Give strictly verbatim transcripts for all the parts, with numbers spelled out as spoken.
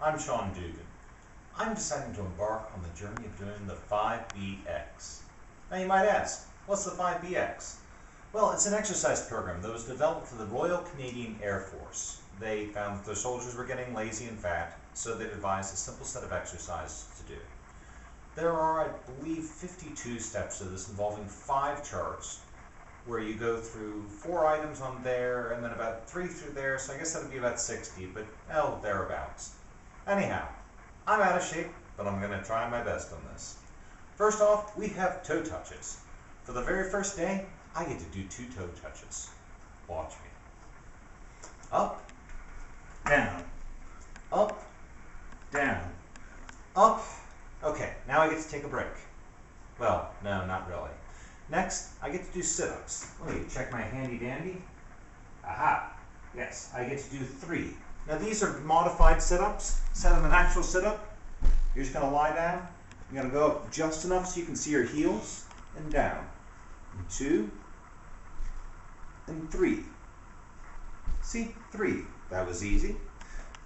I'm Sean Dugan. I'm deciding to embark on the journey of doing the five B X. Now you might ask, what's the five B X? Well, it's an exercise program that was developed for the Royal Canadian Air Force. They found that their soldiers were getting lazy and fat, so they devised a simple set of exercises to do. There are, I believe, fifty-two steps to this involving five charts, where you go through four items on there, and then about three through there, so I guess that would be about sixty, but, oh, thereabouts. Anyhow, I'm out of shape, but I'm going to try my best on this. First off, we have toe touches. For the very first day, I get to do two toe touches. Watch me. Up, down, up, down, up. Okay, now I get to take a break. Well, no, not really. Next, I get to do sit-ups. Let me check my handy-dandy. Aha! Yes, I get to do three. Now these are modified sit-ups. Instead of an actual sit-up, you're just going to lie down. You're going to go up just enough so you can see your heels, and down. And two, and three. See? Three. That was easy.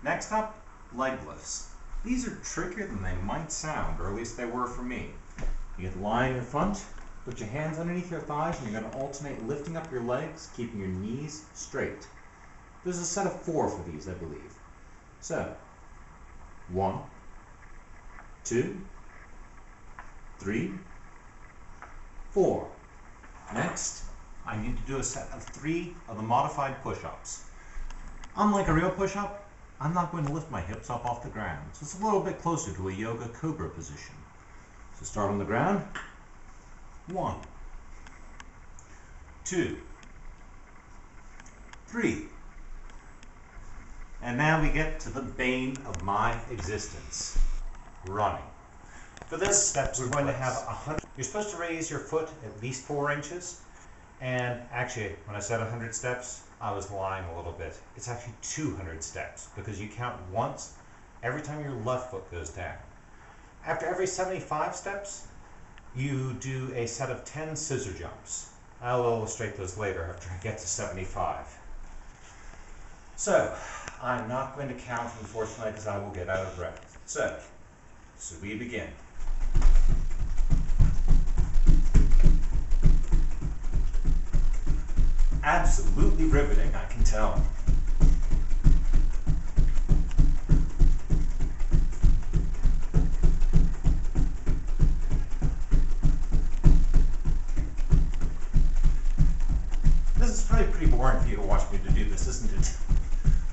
Next up, leg lifts. These are trickier than they might sound, or at least they were for me. You get to lie in your front. Put your hands underneath your thighs, and you're going to alternate lifting up your legs, keeping your knees straight. There's a set of four for these, I believe. So, one, two, three, four. Next, I need to do a set of three of the modified push-ups. Unlike a real push-up, I'm not going to lift my hips up off the ground, so it's a little bit closer to a yoga cobra position. So start on the ground. One, two, three. And now we get to the bane of my existence, running. For this step, we're going to have a hundred. You're supposed to raise your foot at least four inches. And actually, when I said one hundred steps, I was lying a little bit. It's actually two hundred steps, because you count once every time your left foot goes down. After every seventy-five steps, you do a set of ten scissor jumps. I'll illustrate those later after I get to seventy-five. So, I'm not going to count, unfortunately, because I will get out of breath. So, so we begin. Absolutely riveting, I can tell. Pretty boring for you to watch me to do this, isn't it?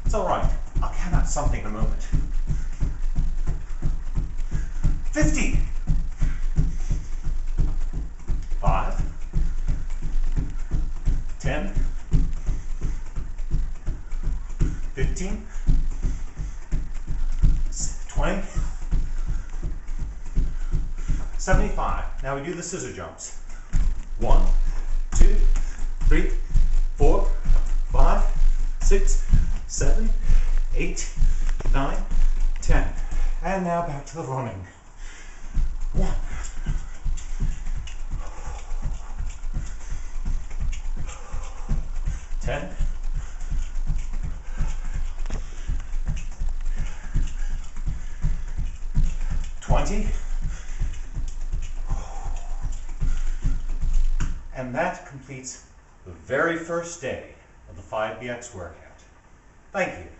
It's alright. I'll count out something in a moment. fifty! five. ten. fifteen. twenty. seventy-five. Now we do the scissor jumps. one, two, three, four, five, six, seven, eight, nine, ten. And now back to the running. One, ten, twenty, and that completes the very first day of the five B X workout. Thank you.